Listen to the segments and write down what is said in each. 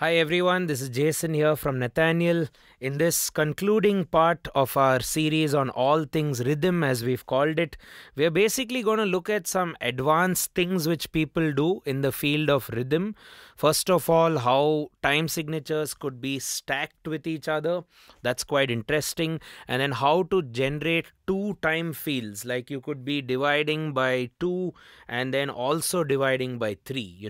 Hi everyone, this is Jason here from Nathaniel. In this concluding part of our series on all things rhythm, as we've called it, we're basically going to look at some advanced things which people do in the field of rhythm. First of all, how time signatures could be stacked with each other. That's quite interesting. And then how to generate two time fields, like you could be dividing by 2 and then also dividing by 3,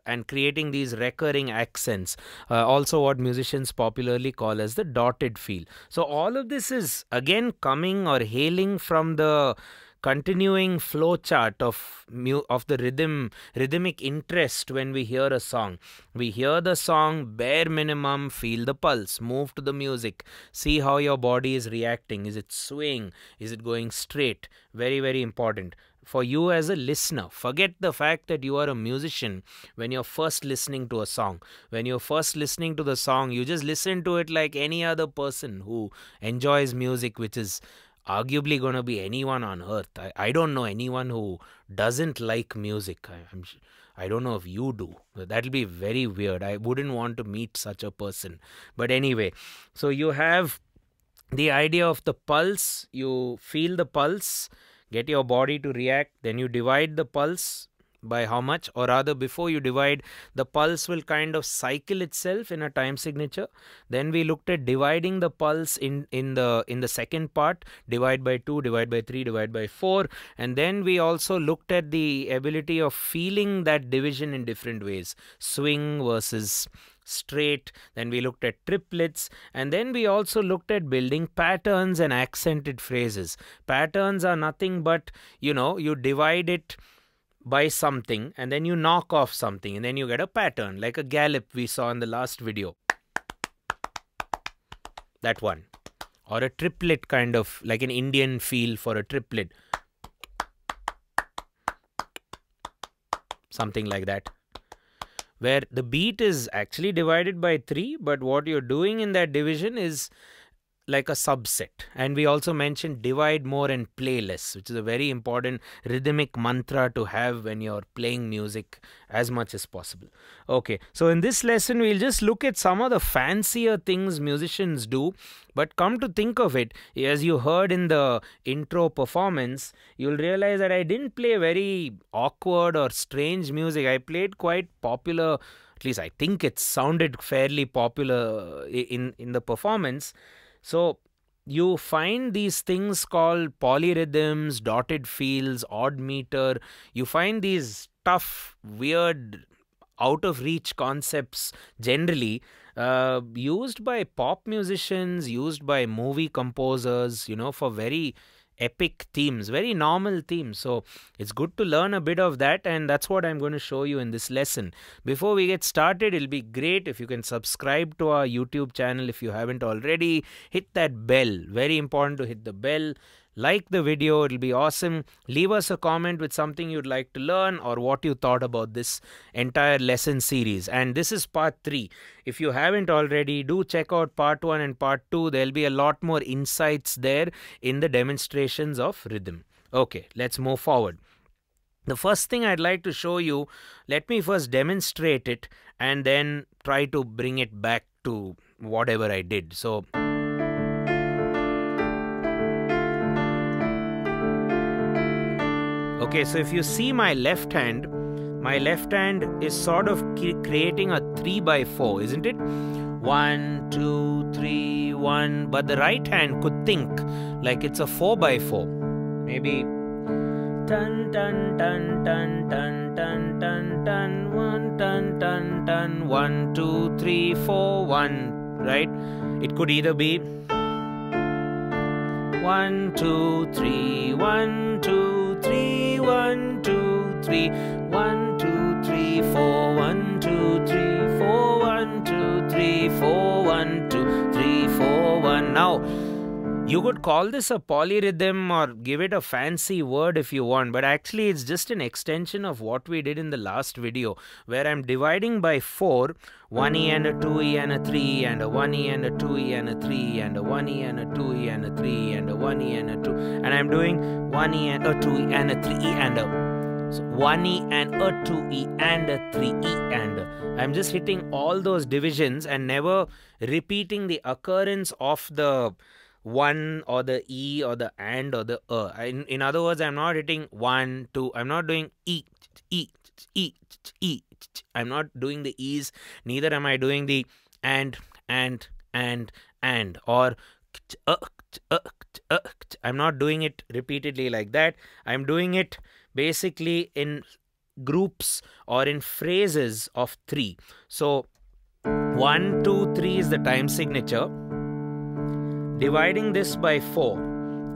and creating these recurring accents, also what musicians popularly call as the dotted field. So all of this is again coming or hailing from the continuing flow chart of the rhythmic interest. When we hear a song, we hear the song, bare minimum, feel the pulse, move to the music, see how your body is reacting. Is it swaying? Is it going straight? Very, very important. For you as a listener, forget the fact that you are a musician when you're first listening to a song. When you're first listening to the song, you just listen to it like any other person who enjoys music, which is arguably going to be anyone on earth. I don't know anyone who doesn't like music. I don't know if you do. That'll be very weird. I wouldn't want to meet such a person. But anyway, so you have the idea of the pulse. You feel the pulse, get your body to react, then you divide the pulse by how much, or rather before you divide, the pulse will kind of cycle itself in a time signature. Then we looked at dividing the pulse in the second part, divide by 2, divide by 3, divide by 4. And then we also looked at the ability of feeling that division in different ways, swing versus straight. Then we looked at triplets, and then we also looked at building patterns and accented phrases. Patterns are nothing but, you divide it by something and then you knock off something and then you get a pattern, like a gallop we saw in the last video, that one, or a triplet, kind of like an Indian feel for a triplet, something like that, where the beat is actually divided by 3, but what you're doing in that division is like a subset. And we also mentioned divide more and play less, which is a very important rhythmic mantra to have when you're playing music as much as possible. Okay, so in this lesson, we'll just look at some of the fancier things musicians do. But come to think of it, as you heard in the intro performance, you'll realize that I didn't play very awkward or strange music. I played quite popular, at least I think it sounded fairly popular in the performance. So you find these things called polyrhythms, dotted fields, odd meter. You find these tough, weird, out-of-reach concepts generally used by pop musicians, used by movie composers, for very epic themes, very normal themes. So it's good to learn a bit of that, and that's what I'm going to show you in this lesson. Before we get started, it'll be great if you can subscribe to our YouTube channel if you haven't already. Hit that bell. Very important to hit the bell. Like the video, it'll be awesome. Leave us a comment with something you'd like to learn or what you thought about this entire lesson series. And this is part 3. If you haven't already, do check out part 1 and part 2. There'll be a lot more insights there in the demonstrations of rhythm. Okay, let's move forward. The first thing I'd like to show you, let me first demonstrate it and then try to bring it back to whatever I did. So okay, so if you see my left hand is sort of creating a 3x4, isn't it? 1, 2, 3, 1. But the right hand could think like it's a 4x4. Maybe dun dun dun dun dun dun dun dun 1 dun dun dun 1, 2, 3, 4, 1. Right? It could either be 1, 2, 3, 1, 2, 3, 1, 2, 3, 1, 2, 3, 4, 1, 2, 3, 4, 1, 2, 3, 4, 1, 2, 3, 4, 1. Now, you could call this a polyrhythm or give it a fancy word if you want, but actually it's just an extension of what we did in the last video, where I'm dividing by 4, 1E and a 2E and a 3E and a 1E and a 2E and a 3E and a 1E and a 2E and a 3E and a 1E and a 2, and I'm doing 1E and a 2E and a 3E and a So 1E and a 2E and a 3E and. I'm just hitting all those divisions and never repeating the occurrence of the 1 or the E or the and or the In other words, I'm not hitting 1, 2. I'm not doing E, E, E, E. I'm not doing the E's. Neither am I doing the and or I'm not doing it repeatedly like that. I'm doing it basically in groups or in phrases of 3. So 1, 2, 3 is the time signature. Dividing this by 4.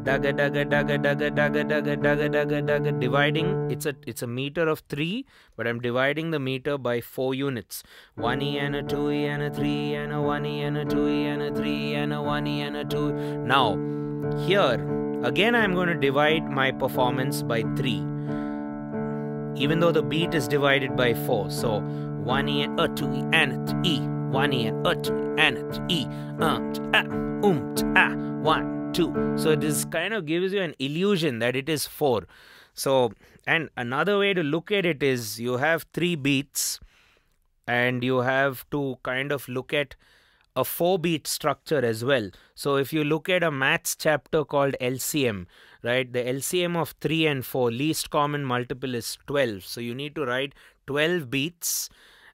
Daga daga daga daga daga daga daga daga daga. Dividing, it's a meter of 3, but I'm dividing the meter by 4 units. 1E and a 2E and a 3E and a 1E and a 2E and a 3E and a 1E and a 2. Now, here, again I'm going to divide my performance by 3. Even though the beat is divided by 4. So 1E and a 2E and E. 1E and a 2E and E. 1, 2. So this kind of gives you an illusion that it is 4. So, and another way to look at it is you have 3 beats and you have to kind of look at a 4-beat structure as well. So if you look at a maths chapter called LCM, right, the LCM of 3 and 4, least common multiple is 12. So you need to write 12 beats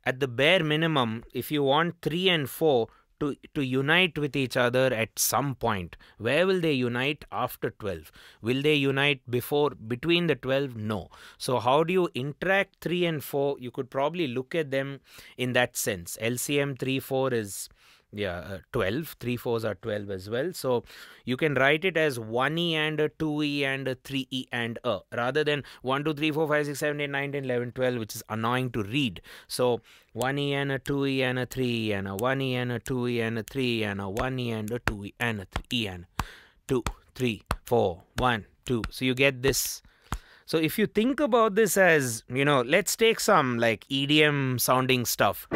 at the bare minimum if you want 3 and 4 to unite with each other at some point. Where will they unite after 12? Will they unite between the 12? No. So how do you interact 3 and 4? You could probably look at them in that sense. LCM 3, 4 is 12. 3, 4s are 12 as well. So you can write it as 1E and a 2E and a 3E and a, rather than 1, 2, 3, 4, 5, 6, 7, 8, 9, 10, 11, 12, which is annoying to read. So 1E and a 2E and a 3E and a 1E and a 2E and a 3E and a 1E and a 2E and a 3E and 2, 3, 4, 1, 2. So you get this. So if you think about this as, you know, let's take some like EDM sounding stuff.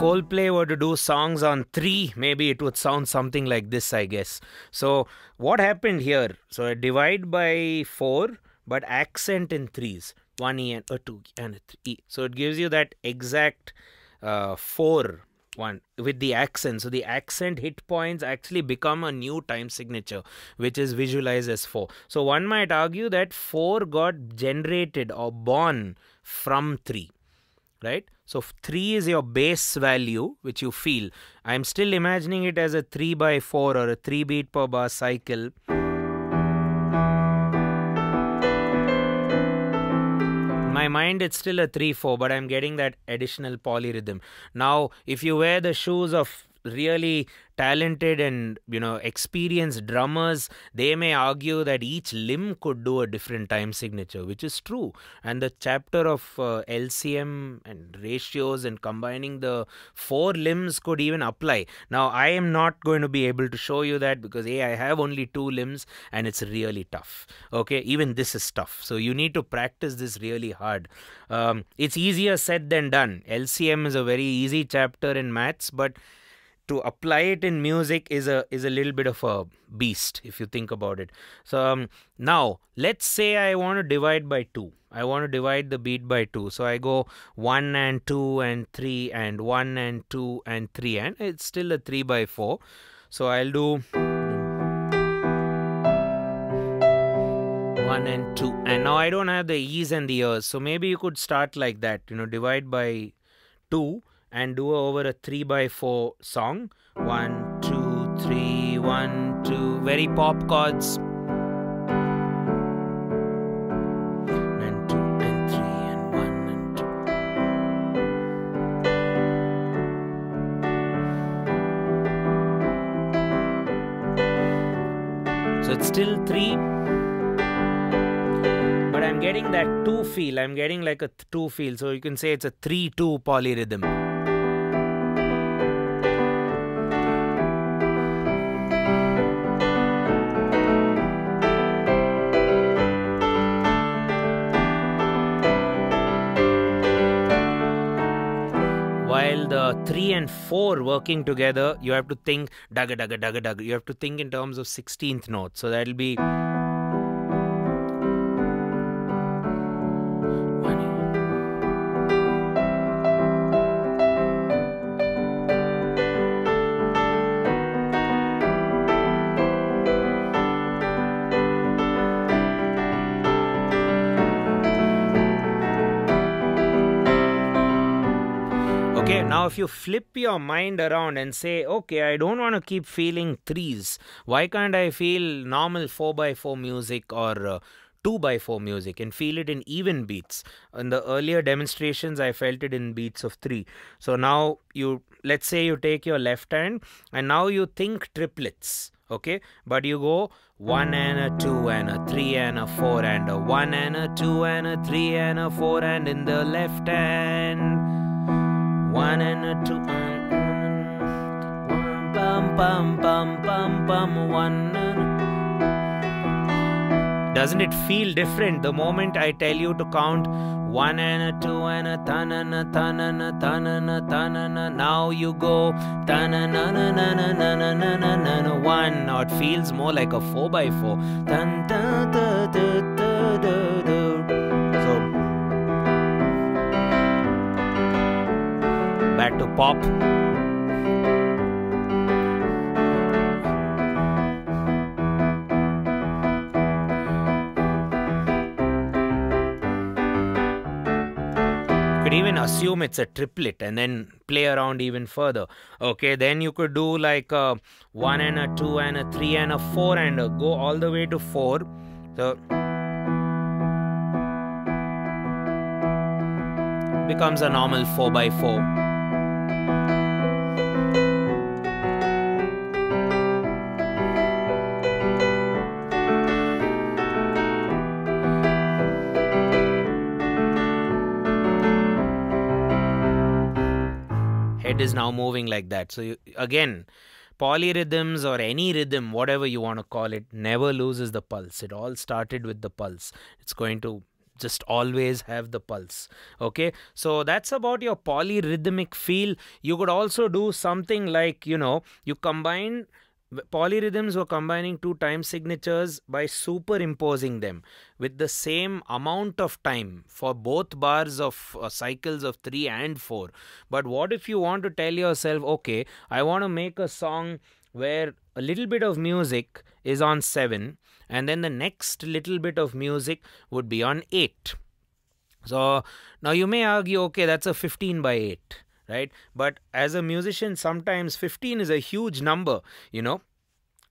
Coldplay were to do songs on 3, maybe it would sound something like this, I guess. So what happened here? So I divide by 4, but accent in 3s. 1E and a 2E and a 3E. So it gives you that exact 4 one with the accent. So the accent hit points actually become a new time signature, which is visualized as 4. So one might argue that 4 got generated or born from 3. Right? So 3 is your base value, which you feel. I'm still imagining it as a 3 by 4 or a 3 beat per bar cycle. In my mind, it's still a 3-4, but I'm getting that additional polyrhythm. Now, if you wear the shoes of really talented and, you know, experienced drummers, they may argue that each limb could do a different time signature, which is true. And the chapter of LCM and ratios and combining the 4 limbs could even apply. Now, I am not going to be able to show you that because A, I have only 2 limbs and it's really tough. Okay, even this is tough. So you need to practice this really hard. It's easier said than done. LCM is a very easy chapter in maths, but to apply it in music is a little bit of a beast if you think about it. So now let's say I want to divide by 2. I want to divide the beat by 2. So I go 1 and 2 and 3 and 1 and 2 and 3 and it's still a 3 by 4. So I'll do 1 and 2 and now I don't have the E's and the R's. So maybe you could start like that, you know, divide by 2. And do over a 3 by 4 song. 1, 2, 3, 1, 2. Very pop chords. And 2, and 3, and 1, and 2. So it's still 3. But I'm getting that 2 feel. I'm getting like a 2 feel. So you can say it's a 3-2 polyrhythm. 3 and 4 working together, you have to think dagga dagga dagga dagga. You have to think in terms of 16th notes. So that'll be okay. Now if you flip your mind around and say, okay, I don't want to keep feeling 3s, why can't I feel normal 4x4 music or 2x4 music and feel it in even beats? In the earlier demonstrations I felt it in beats of 3. So now you, let's say you take your left hand and now you think triplets, okay, but you go 1 and a 2 and a 3 and a 4 and a 1 and a 2 and a 3 and a 4 and in the left hand 1 and a 2 and bum bum bum bum bum 1 and... Doesn't it feel different the moment I tell you to count 1 and a 2 and a tan and a tan and a tan and a tan and a? Now you go tan and a na na na na na na na na na 1. Now it feels more like a 4x4. Tan ta ta ta ta ta ta. Back to pop. You could even assume it's a triplet and then play around even further. Okay, then you could do like a 1 and a 2 and a 3 and a 4 and a, go all the way to 4. So it becomes a normal 4x4. Is now moving like that. So you, again, polyrhythms or any rhythm, whatever you want to call it, never loses the pulse. It all started with the pulse. It's going to just always have the pulse. Okay, so that's about your polyrhythmic feel. You could also do something like, you know, you combine polyrhythms were combining 2 time signatures by superimposing them with the same amount of time for both bars of cycles of 3 and 4. But what if you want to tell yourself, okay, I want to make a song where a little bit of music is on 7 and then the next little bit of music would be on 8. So now you may argue, okay, that's a 15 by 8. Right? But as a musician, sometimes 15 is a huge number, you know,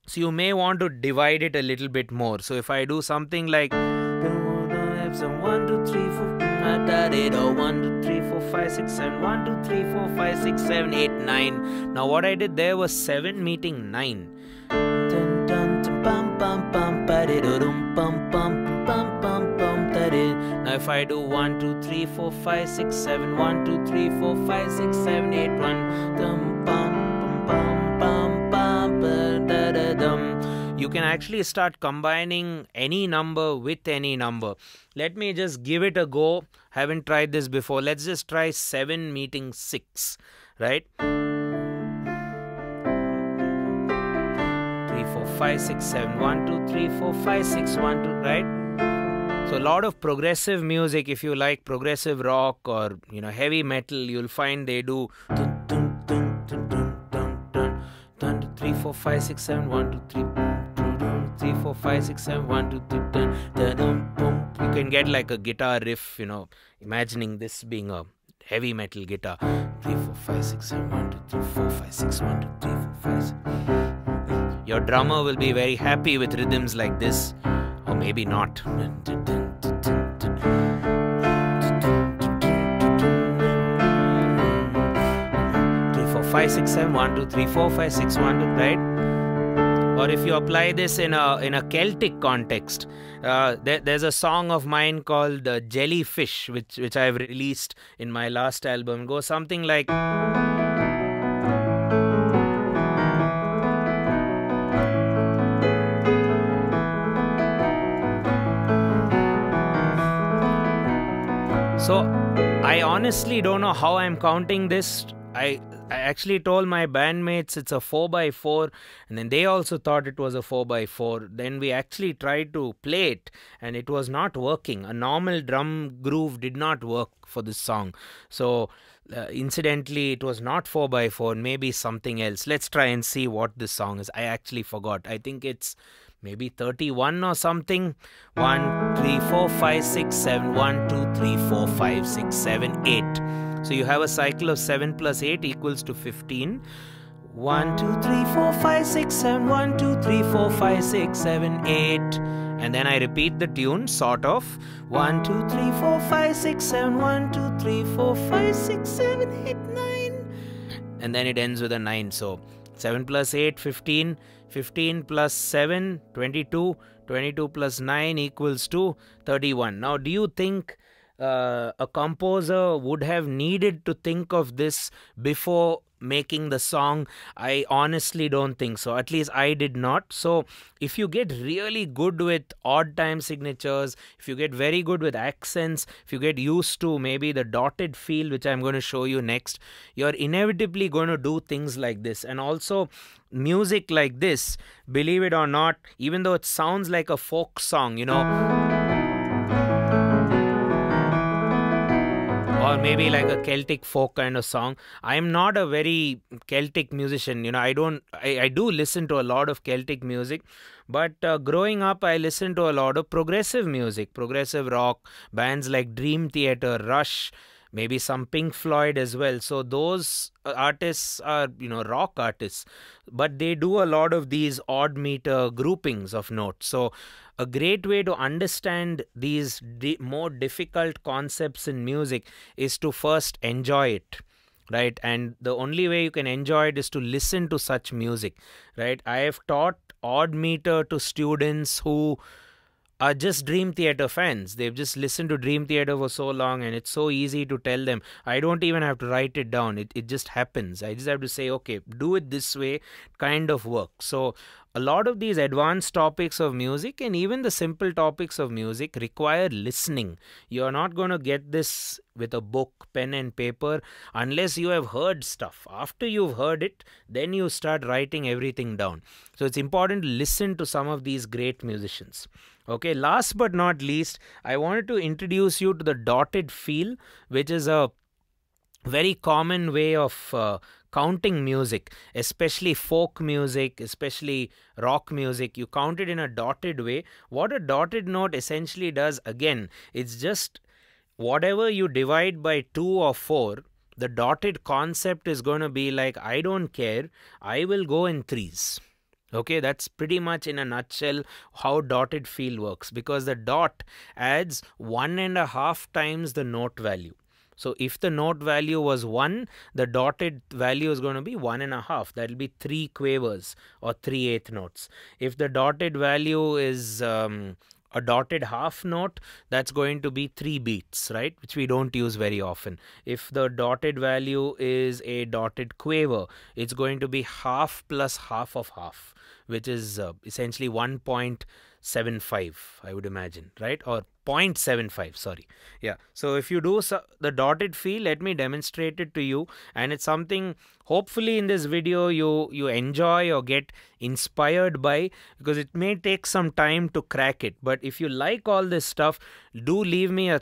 so you may want to divide it a little bit more. So if I do something like 1, 2, 3, 4, 5, 6, 7, 1, 2, 3, 4, 5, 6, 7, 8, 9. Now what I did there was 7 meeting 9. Now if I do 1, 2, 3, 4, 5, 6, 7, 1, 2, 3, 4, 5, 6, 7, 8, 1, dum, bum, bum, bum, bum, da, da, dum. You can actually start combining any number with any number. Let me just give it a go. Haven't tried this before. Let's just try 7 meeting 6, right? 3, 4, 5, 6, 7, 1, 2, 3, 4, 5, 6, 1, 2, right? So a lot of progressive music, if you like progressive rock or, you know, heavy metal, you'll find they do 3, 4, 5, 6, 7, 1, 2, 3, 4, 5, 6, 7, 1, 2, 3, you can get like a guitar riff, you know, imagining this being a heavy metal guitar. 3, 4, 5, 6, 7, 1, 2, 3, 4, 5, 6, 1, 2, 3, 4, 5, 6. Your drummer will be very happy with rhythms like this. Or maybe not. Three, four, five, six, seven, one, two, three, four, five, six, one, two, right? Or if you apply this in a Celtic context, there's a song of mine called Jellyfish, which I've released in my last album. Go something like. So I honestly don't know how I'm counting this. I I actually told my bandmates it's a 4x4, and then they also thought it was a 4x4. Then we actually tried to play it and it was not working. A normal drum groove did not work for this song. So incidentally, it was not 4x4, maybe something else. Let's try and see what this song is. I actually forgot. I think it's maybe 31 or something. 1, 3, 4, 5, 6, 7, 1, 2, 3, 4, 5, 6, 7, 8. So you have a cycle of 7 plus 8 equals to 15. 1, 2, 3, 4, 5, 6, 7, 1, 2, 3, 4, 5, 6, 7, 8. And then I repeat the tune, sort of. 1, 2, 3, 4, 5, 6, 7, 1, 2, 3, 4, 5, 6, 7, 8, 9. And then it ends with a 9. So 7 plus 8, 15. 15 plus 7, 22. 22 plus 9 equals to 31. Now, do you think a composer would have needed to think of this before making the song? I honestly don't think so. At least I did not. So if you get really good with odd time signatures, if you get very good with accents, if you get used to maybe the dotted feel, which I'm going to show you next, you're inevitably going to do things like this. And also music like this, believe it or not, even though it sounds like a folk song, you know, or maybe like a Celtic folk kind of song. I'm not a very Celtic musician, you know. I do listen to a lot of Celtic music, but growing up, I listened to a lot of progressive music, progressive rock, bands like Dream Theater, Rush, maybe some Pink Floyd as well. So those artists are, you know, rock artists, but they do a lot of these odd meter groupings of notes. So a great way to understand these more difficult concepts in music is to first enjoy it, right? And the only way you can enjoy it is to listen to such music, right? I have taught odd meter to students who are just Dream Theater fans. They've just listened to Dream Theater for so long, and it's so easy to tell them. I don't even have to write it down. It just happens. I just have to say, okay, do it this way, kind of works. So a lot of these advanced topics of music and even the simple topics of music require listening. You're not going to get this with a book, pen and paper, unless you have heard stuff. After you've heard it, then you start writing everything down. So it's important to listen to some of these great musicians. Okay, last but not least, I wanted to introduce you to the dotted feel, which is a very common way of counting music, especially folk music, especially rock music. You count it in a dotted way. What a dotted note essentially does, again, it's just whatever you divide by 2 or 4, the dotted concept is going to be like, I don't care, I will go in threes. Okay, that's pretty much in a nutshell how dotted feel works, because the dot adds 1.5 times the note value. So if the note value was 1, the dotted value is going to be 1.5. That will be 3 quavers or 3/8 notes. If the dotted value is a dotted half note, that's going to be 3 beats, right? Which we don't use very often. If the dotted value is a dotted quaver, it's going to be half plus half of half, which is essentially 1.75, I would imagine, right? Or 0.75, sorry. Yeah. So if you do the dotted feel, let me demonstrate it to you. And it's something, hopefully in this video, you enjoy or get inspired by, because it may take some time to crack it. But if you like all this stuff, do leave me a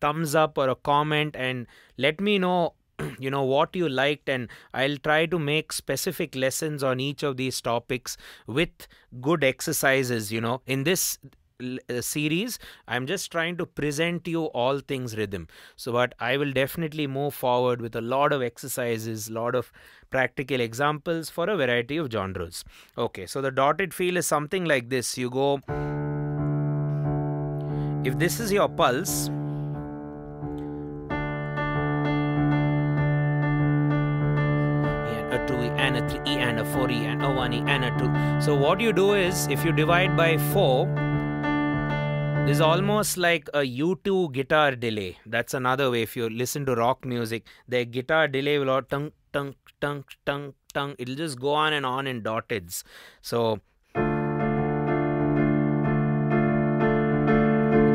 thumbs up or a comment and let me know, you know, what you liked, and I'll try to make specific lessons on each of these topics with good exercises. You know, in this series, I'm just trying to present you all things rhythm. So, but I will definitely move forward with a lot of exercises, lot of practical examples for a variety of genres. Okay, so the dotted feel is something like this. You go, if this is your pulse, a 2E and a 3E and a 4E and a 1E and a 2. So what you do is, if you divide by 4, this is almost like a U2 guitar delay. That's another way. If you listen to rock music, their guitar delay will all tung, tung, tung, tung, tung. It'll just go on in dotted. So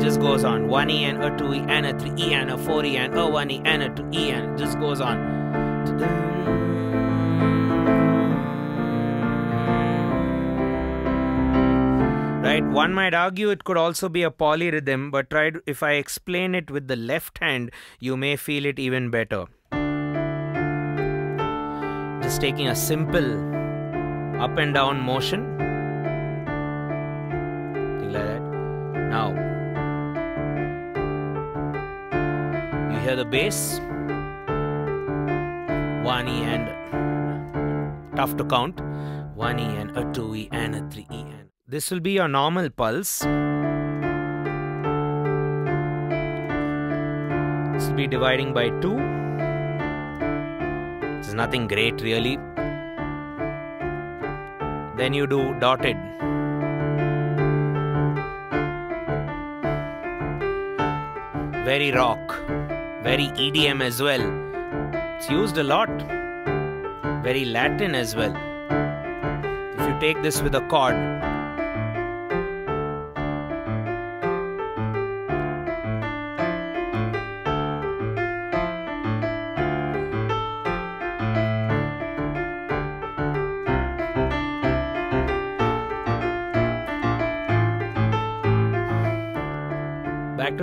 just goes on 1E and a 2E and a 3E and a 4E and a 1E and a 2E, and just goes on. right? One might argue it could also be a polyrhythm, but if I explain it with the left hand, you may feel it even better. Just taking a simple up and down motion, something like that. Now, you hear the bass, one E and, tough to count, one E and a two E and a three E and. This will be your normal pulse. This will be dividing by 2. This is nothing great really. Then you do dotted. Very rock. Very EDM as well. It's used a lot. Very Latin as well. If you take this with a chord,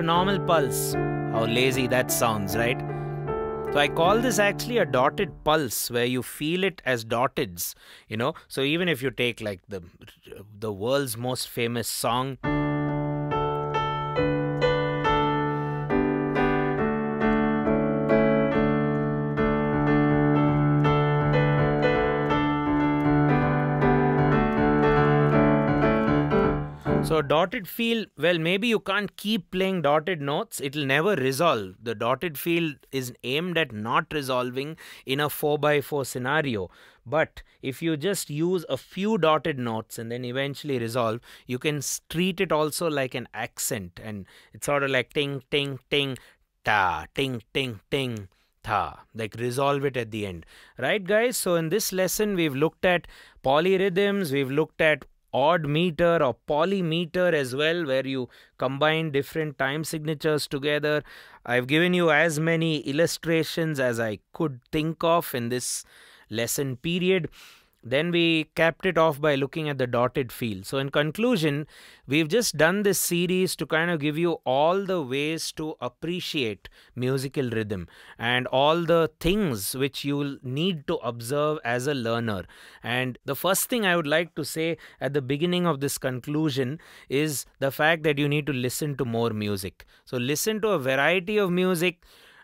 normal pulse. How lazy that sounds, right? So I call this actually a dotted pulse, where you feel it as dotted, you know. So even if you take like the world's most famous song, so dotted feel, well, maybe you can't keep playing dotted notes. It'll never resolve. The dotted feel is aimed at not resolving in a 4x4 scenario. But if you just use a few dotted notes and then eventually resolve, you can treat it also like an accent. And it's sort of like ting, ting, ting, ta, ting, ting, ting, ta. Like resolve it at the end. Right, guys? So in this lesson, we've looked at polyrhythms. We've looked at odd meter or polymeter as well, where you combine different time signatures together. I've given you as many illustrations as I could think of in this lesson period. Then we capped it off by looking at the dotted field. So in conclusion, we've just done this series to kind of give you all the ways to appreciate musical rhythm and all the things which you'll need to observe as a learner. And the first thing I would like to say at the beginning of this conclusion is the fact that you need to listen to more music. So listen to a variety of music.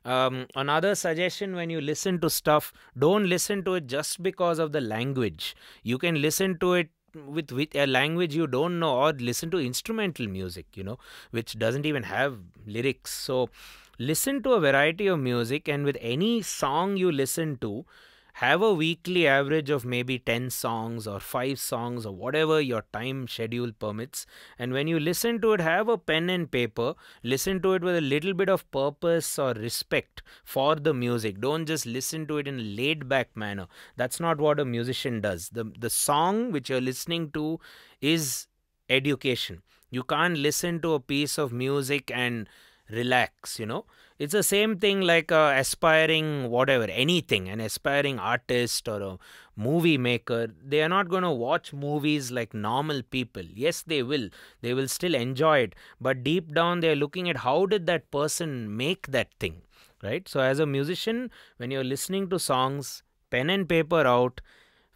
Another suggestion, when you listen to stuff, don't listen to it just because of the language. You can listen to it with a language you don't know, or listen to instrumental music, you know, which doesn't even have lyrics. So listen to a variety of music, and with any song you listen to, have a weekly average of maybe 10 songs or 5 songs or whatever your time schedule permits. And when you listen to it, have a pen and paper. Listen to it with a little bit of purpose or respect for the music. Don't just listen to it in a laid-back manner. That's not what a musician does. The song which you're listening to is education. You can't listen to a piece of music and relax, you know. It's the same thing like aspiring whatever, anything, an aspiring artist or a movie maker. They are not going to watch movies like normal people. Yes, they will. They will still enjoy it. But deep down, they are looking at how did that person make that thing, right? So as a musician, when you're listening to songs, pen and paper out.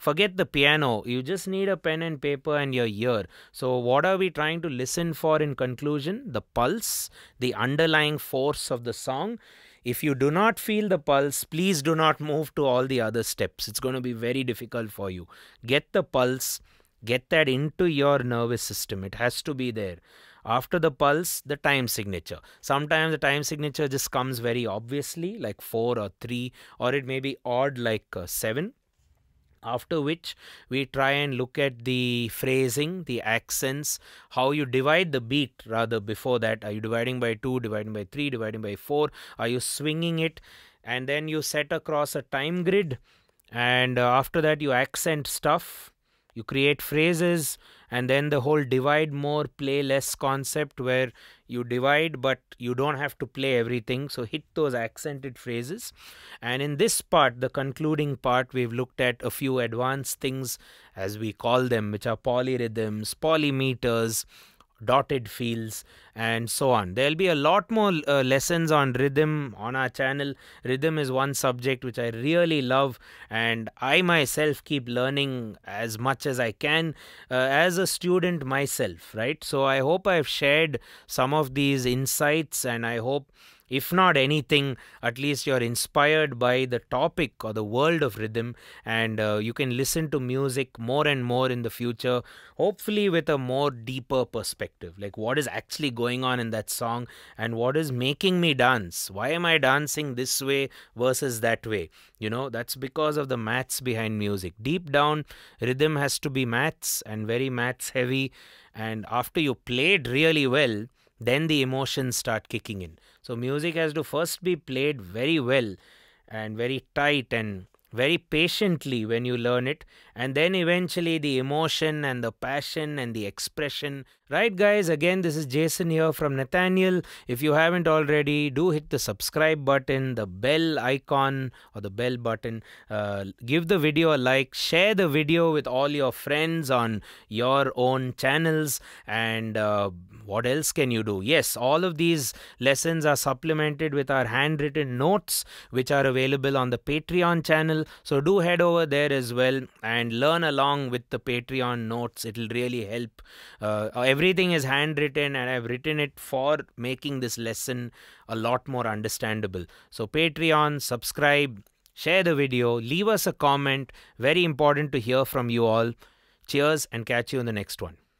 Forget the piano. You just need a pen and paper and your ear. So what are we trying to listen for in conclusion? The pulse, the underlying force of the song. If you do not feel the pulse, please do not move to all the other steps. It's going to be very difficult for you. Get the pulse. Get that into your nervous system. It has to be there. After the pulse, the time signature. Sometimes the time signature just comes very obviously, like 4 or 3, or it may be odd like 7. After which we try and look at the phrasing, the accents, how you divide the beat rather before that. Are you dividing by 2, dividing by 3, dividing by 4? Are you swinging it? And then you set across a time grid. And after that you accent stuff. You create phrases, and then the whole divide more, play less concept, where you divide but you don't have to play everything. So hit those accented phrases. And in this part, the concluding part, we've looked at a few advanced things, as we call them, which are polyrhythms, polymeters, dotted fields, and so on. There'll be a lot more lessons on rhythm on our channel. Rhythm is one subject which I really love, and I myself keep learning as much as I can as a student myself, right? So I hope I've shared some of these insights, and I hope, if not anything, at least you're inspired by the topic or the world of rhythm, and you can listen to music more and more in the future, hopefully with a more deeper perspective, like what is actually going on in that song and what is making me dance. Why am I dancing this way versus that way? You know, that's because of the maths behind music. Deep down, rhythm has to be maths, and very maths heavy, and after you played really well, then the emotions start kicking in. So music has to first be played very well and very tight and very patiently when you learn it. And then eventually the emotion and the passion and the expression. Right, guys? Again, this is Jason here from Nathaniel. If you haven't already, do hit the subscribe button, the bell icon or the bell button. Give the video a like. Share the video with all your friends on your own channels. And what else can you do? Yes, all of these lessons are supplemented with our handwritten notes, which are available on the Patreon channel. So do head over there as well and learn along with the Patreon notes. It'll really help. Everything is handwritten, and I've written it for making this lesson a lot more understandable. So Patreon, subscribe, share the video, leave us a comment. Very important to hear from you all. Cheers, and catch you in the next one.